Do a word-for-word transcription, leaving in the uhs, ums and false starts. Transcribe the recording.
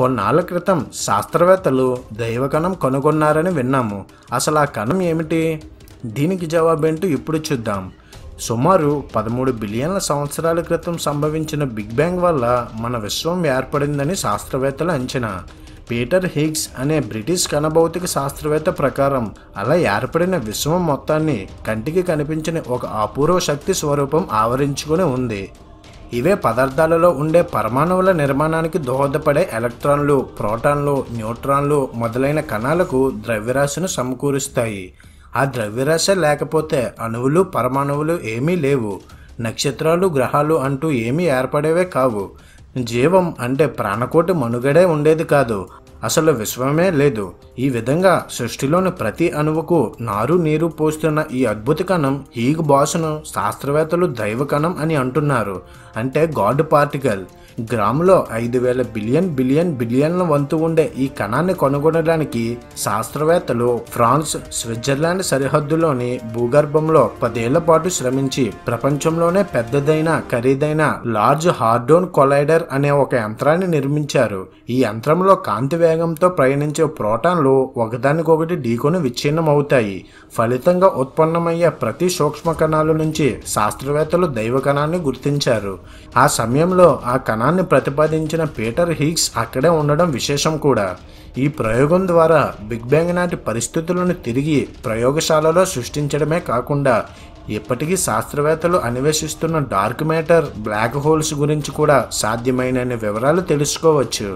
కొన్నాళ్ళ క్రితం శాస్త్రవేత్తలు దైవకణం కనుగొన్నారని విన్నాము. అసలు ఆ కణం ఏమిటి? దీనికి జవాబేంటో ఇప్పుడు చూద్దాం. సుమారు పదమూడు బిలియన్ల సంవత్సరాల క్రితం సంభవించిన బిగ్ బ్యాంగ్ వల్ల మన విశ్వం ఏర్పడిందని శాస్త్రవేత్తల అంచనా. పీటర్ హిగ్స్ అనే బ్రిటిష్ కణభౌతిక శాస్త్రవేత్త ప్రకారం అలా ఏర్పడిన విశ్వం మొత్తాన్ని కంటికి కనిపించని ఒక అపూర్వ శక్తి స్వరూపం ఆవరించుకుని ఉంది. ఇవే పదార్థాలలో ఉండే పరమాణువుల నిర్మాణానికి దోహదపడే ఎలక్ట్రాన్లు, ప్రోటాన్లు, న్యూట్రాన్లు మొదలైన కణాలకు ద్రవ్యరాశిని సమకూరుస్తాయి. ఆ ద్రవ్యరాశి లేకపోతే అణువులు, పరమాణువులు ఏమీ లేవు. నక్షత్రాలు, గ్రహాలు అంటూ ఏమీ ఏర్పడేవే కావు. జీవం అంటే ప్రాణకోటి మనుగడే ఉండేది కాదు. అసలు విశ్వమే లేదు. ఈ విధంగా సృష్టిలోని ప్రతి అణువుకు నారు నీరు పోస్తున్న ఈ అద్భుత కణం హీగ్ బాసును శాస్త్రవేత్తలు దైవ కణం అని అంటున్నారు. అంటే గాడ్ పార్టికల్. గ్రాములో ఐదు వేల బిలియన్ బిలియన్ బిలియన్ల వంతు ఉండే ఈ కణాన్ని కనుగొనడానికి శాస్త్రవేత్తలు ఫ్రాన్స్, స్విట్జర్లాండ్ సరిహద్దులోని భూగర్భంలో పదేళ్ల పాటు శ్రమించి ప్రపంచంలోనే పెద్దదైన, ఖరీదైన లార్జ్ హార్డోన్ కొలైడర్ అనే ఒక యంత్రాన్ని నిర్మించారు. ఈ యంత్రంలో కాంతి వేగంతో ప్రయాణించే ప్రోటాన్లు ఒకదానికొకటి ఢీకొని విచ్ఛిన్నమవుతాయి. ఫలితంగా ఉత్పన్నమయ్యే ప్రతి సూక్ష్మ కణాల నుంచి శాస్త్రవేత్తలు దైవ కణాన్ని గుర్తించారు. ఆ సమయంలో ఆ కణాన్ని ప్రతిపాదించిన పీటర్ హిగ్స్ అక్కడే ఉండడం విశేషం కూడా. ఈ ప్రయోగం ద్వారా బిగ్ బ్యాంగ్ నాటి పరిస్థితులను తిరిగి ప్రయోగశాలలో సృష్టించడమే కాకుండా ఇప్పటికీ శాస్త్రవేత్తలు అన్వేషిస్తున్న డార్క్ మ్యాటర్, బ్లాక్ హోల్స్ గురించి కూడా సాధ్యమైనన్ని వివరాలు తెలుసుకోవచ్చు.